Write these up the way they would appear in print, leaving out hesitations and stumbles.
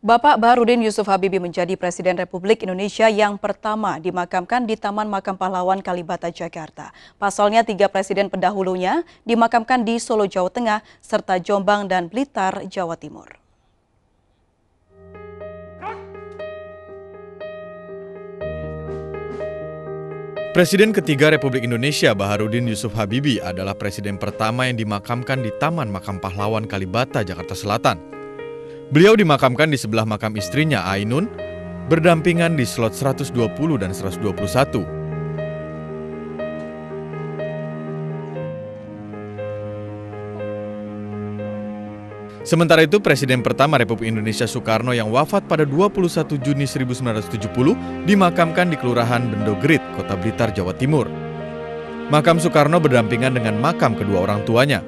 Bapak Baharuddin Yusuf Habibie menjadi Presiden Republik Indonesia yang pertama dimakamkan di Taman Makam Pahlawan Kalibata, Jakarta. Pasalnya, 3 presiden pendahulunya dimakamkan di Solo, Jawa Tengah, serta Jombang dan Blitar, Jawa Timur. Presiden ketiga Republik Indonesia Baharuddin Yusuf Habibie adalah presiden pertama yang dimakamkan di Taman Makam Pahlawan Kalibata, Jakarta Selatan. Beliau dimakamkan di sebelah makam istrinya, Ainun, berdampingan di slot 120 dan 121. Sementara itu, Presiden pertama Republik Indonesia Soekarno yang wafat pada 21 Juni 1970 dimakamkan di Kelurahan Bendogerit, Kota Blitar, Jawa Timur. Makam Soekarno berdampingan dengan makam kedua orang tuanya.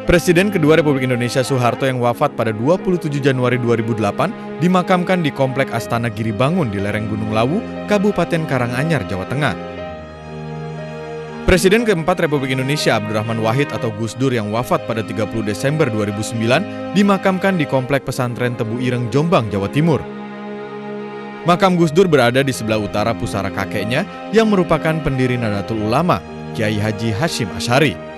Presiden kedua Republik Indonesia Soeharto yang wafat pada 27 Januari 2008 dimakamkan di Komplek Astana Giribangun di lereng Gunung Lawu, Kabupaten Karanganyar, Jawa Tengah. Presiden keempat Republik Indonesia Abdurrahman Wahid atau Gus Dur yang wafat pada 30 Desember 2009 dimakamkan di Komplek Pesantren Tebu Ireng, Jombang, Jawa Timur. Makam Gus Dur berada di sebelah utara pusara kakeknya yang merupakan pendiri Nahdlatul Ulama, Kiai Haji Hasyim Asy'ari.